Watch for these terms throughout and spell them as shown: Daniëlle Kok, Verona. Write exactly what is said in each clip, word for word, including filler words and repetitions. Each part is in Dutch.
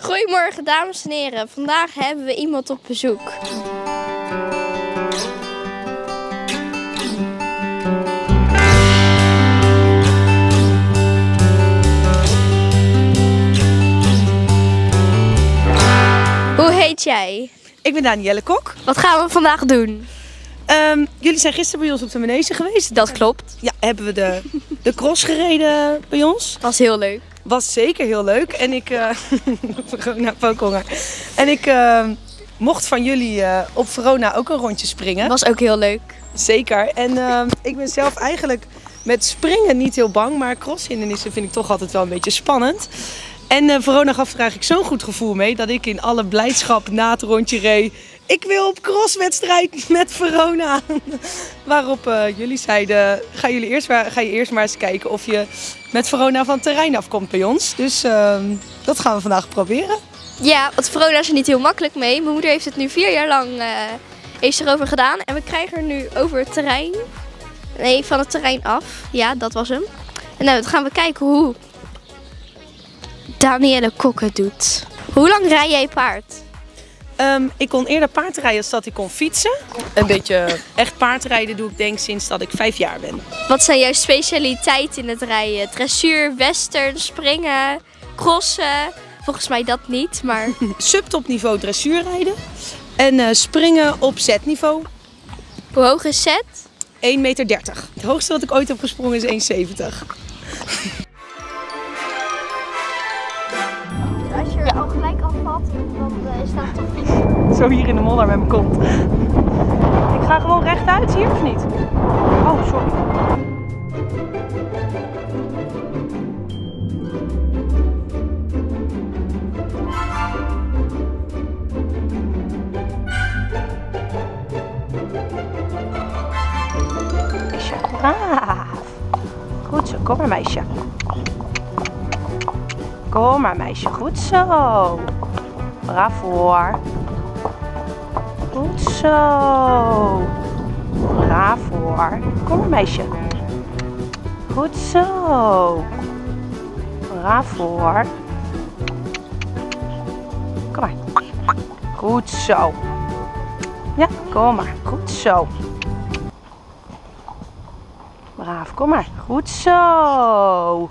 Goedemorgen dames en heren, vandaag hebben we iemand op bezoek. Hoe heet jij? Ik ben Daniëlle Kok. Wat gaan we vandaag doen? Um, jullie zijn gisteren bij ons op de manege geweest. Dat klopt. Ja, hebben we de, de cross gereden bij ons. Was heel leuk. Was zeker heel leuk. En ik uh, Verona, Verona. En ik uh, mocht van jullie uh, op Verona ook een rondje springen. Was ook heel leuk. Zeker. En uh, ik ben zelf eigenlijk met springen niet heel bang, maar crosshindernissen vind ik toch altijd wel een beetje spannend. En uh, Verona gaf er eigenlijk zo'n goed gevoel mee dat ik in alle blijdschap na het rondje reed: ik wil op crosswedstrijd met Verona. Waarop uh, jullie zeiden: ga, jullie eerst maar, ga je eerst maar eens kijken of je met Verona van het terrein afkomt bij ons. Dus uh, dat gaan we vandaag proberen. Ja, want Verona is er niet heel makkelijk mee. Mijn moeder heeft het nu vier jaar lang uh, heeft erover gedaan. En we krijgen er nu over het terrein. Nee, van het terrein af. Ja, dat was hem. En nou, dan gaan we kijken hoe Daniëlle Kok het doet. Hoe lang rij jij paard? Um, ik kon eerder paardrijden dan dat ik kon fietsen. Een beetje echt paardrijden doe ik denk sinds dat ik vijf jaar ben. Wat zijn jouw specialiteiten in het rijden? Dressuur, western, springen, crossen? Volgens mij dat niet, maar... Subtopniveau dressuur rijden en uh, springen op zetniveau. Hoe hoog is zet? één meter dertig. Het hoogste wat ik ooit heb gesprongen is één meter zeventig. Als je er al gelijk afvalt, dan is dat toch niet. Zo hier in de modder met mijn kont. Ik ga gewoon rechtuit hier of niet? Oh, sorry. Meisje, braaf. Goed zo, kom maar meisje. Kom maar meisje, goed zo. Braaf hoor. Goed zo. Braaf hoor. Kom maar meisje. Goed zo. Braaf hoor. Kom maar. Goed zo. Ja, kom maar. Goed zo. Braaf, kom maar. Goed zo.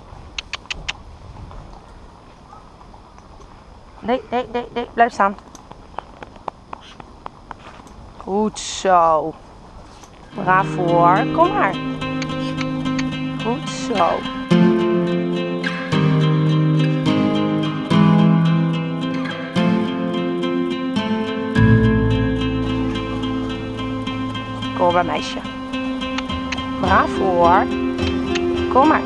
Nee, nee, nee, nee, blijf staan. Goed zo. Braaf hoor, kom maar. Goed zo. Kom maar meisje. Braaf hoor. Kom maar.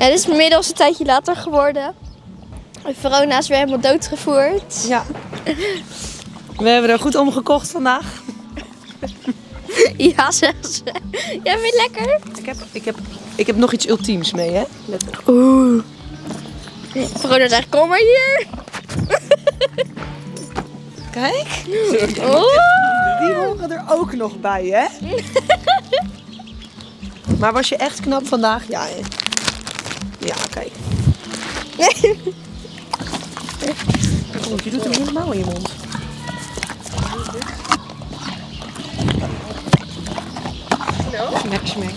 Ja, het is inmiddels een tijdje later geworden. Verona is weer helemaal doodgevoerd. Ja. We hebben er goed om gekocht vandaag. Ja, zelfs. Jij vindt het lekker? Ik heb, ik, heb, ik heb nog iets ultiems mee, hè? Lekker. Oeh. Verona zegt, kom maar hier. Kijk. Oeh. Die horen er ook nog bij, hè? Maar was je echt knap vandaag? Ja, hè? Ja, kijk. Nee. Oh, je doet hem helemaal in je mond. No? Smek, smek.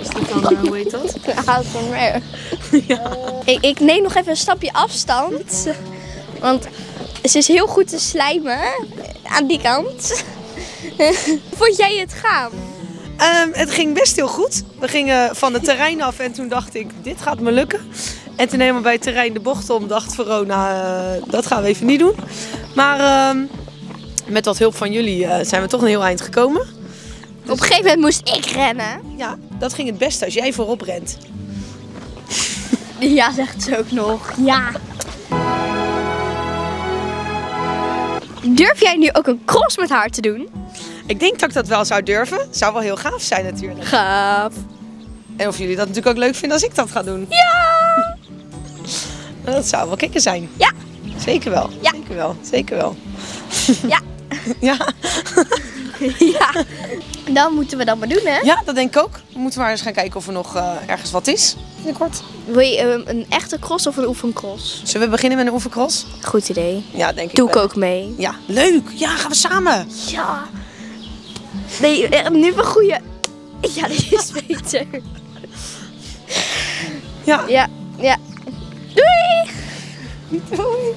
Is dit dan, uh, hoe heet dat? Haat van mij. Ja. Ik, ik neem nog even een stapje afstand. Want ze is heel goed te slijmen. Aan die kant. Vond jij het gaan? Um, het ging best heel goed. We gingen van het terrein af en toen dacht ik, dit gaat me lukken. En toen helemaal bij het terrein de bocht om dacht Verona, uh, dat gaan we even niet doen. Maar um, met wat hulp van jullie uh, zijn we toch een heel eind gekomen. Dus... Op een gegeven moment moest ik rennen. Ja, dat ging het beste als jij voorop rent. Ja, zegt ze ook nog. Ja. Durf jij nu ook een cross met haar te doen? Ik denk dat ik dat wel zou durven. Zou wel heel gaaf zijn natuurlijk. Gaaf. En of jullie dat natuurlijk ook leuk vinden als ik dat ga doen. Ja! Dat zou wel kicken zijn. Ja. Zeker wel. Ja. Zeker wel. Zeker wel. Ja. Ja. Ja. Dan moeten we dat maar doen, hè? Ja, dat denk ik ook. We moeten maar eens gaan kijken of er nog uh, ergens wat is binnenkort. Wil je een, een echte cross of een oefencross? Zullen we beginnen met een oefencross? Goed idee. Ja, denk ik. Doe ik ook mee. Ja, leuk. Ja, gaan we samen. Ja. Nee, nu een goede. Ja, dit is beter. Ja. Ja, ja. Doei! Doei!